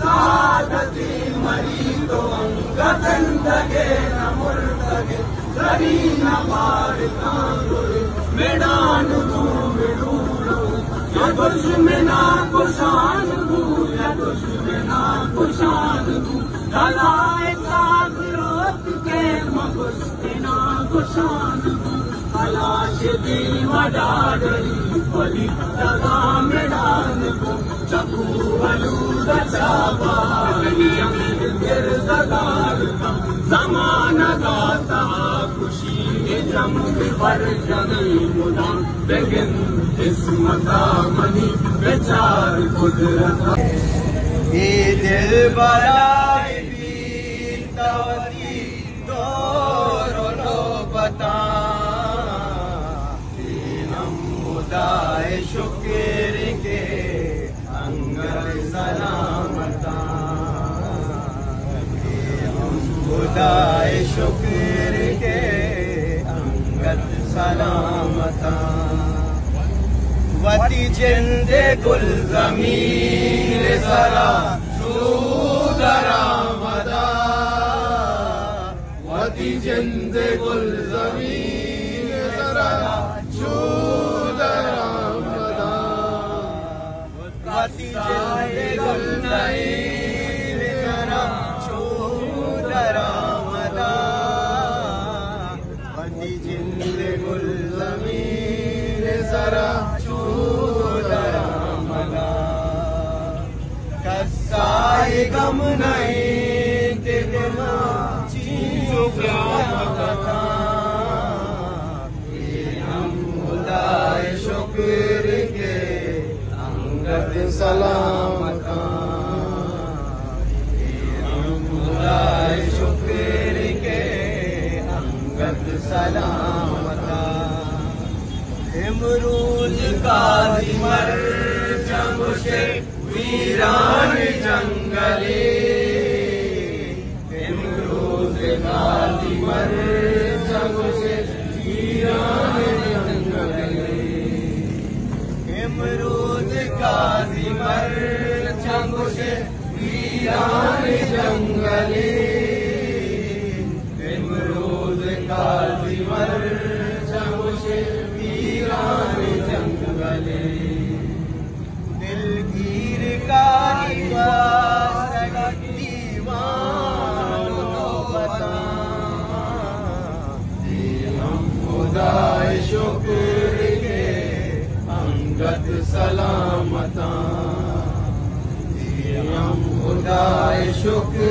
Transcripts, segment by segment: साधति मरीतो गतंदगे नमुर्दगे रवीना पारितांगुरि मेडानु तुमिडूलो यदुष्मिना कुशानु दलाए सागरोत के मगुष्मिना कुशानु अलाश दीवा डाडरी बलि तदा मेडानु चकुवलुदा चाबा नियमित निर्दगार जमाना दाता खुशी जम पर जनी मुदा बेगिन किस्मता मनी बेचार कुदरत ए दिल बराए भी तवती तोरो लो बता तीनम मुदाए शुक्र के अंगल सलामता खुदाए शुक्र के अंगल सलामता वती जिंदे गुल जमीन सरा शुदरामदा वती जिंदे गुल जमीन सरा शुदरामदा वती जिंदे गुल नईन सरा शुदरामदा वती जिंदे गुल जमीन सरा कसाए गम नहीं तेरा चीजों क्या पता हम खुदाए शुक्र के अंगद सलामता हम खुदाए शुक्र के अंगद सलामता इमरूज का मर जमुशे वीरान जंगले इमरूज गाजी मर जमुशे वीरान जंगले इमरूज गाजी मर जमुशे वीरान जंगले इमरूज गाजी मर जमुशे वीरान जंगले दिलगीर का दीवानों को बता हम खुदाए शुक्र के अंगद सलामता हम खुदाए शुक्र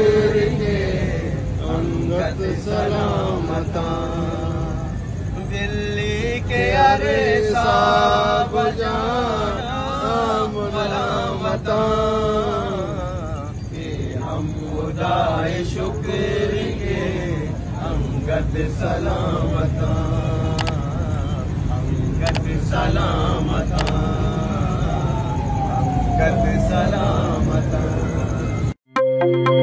के अंगद सलामता दिल्ली के अरे साब जाना मलामता हम खुदाए शुक्र के अंगद सलामता अंगद सलामता अंगद सलामता।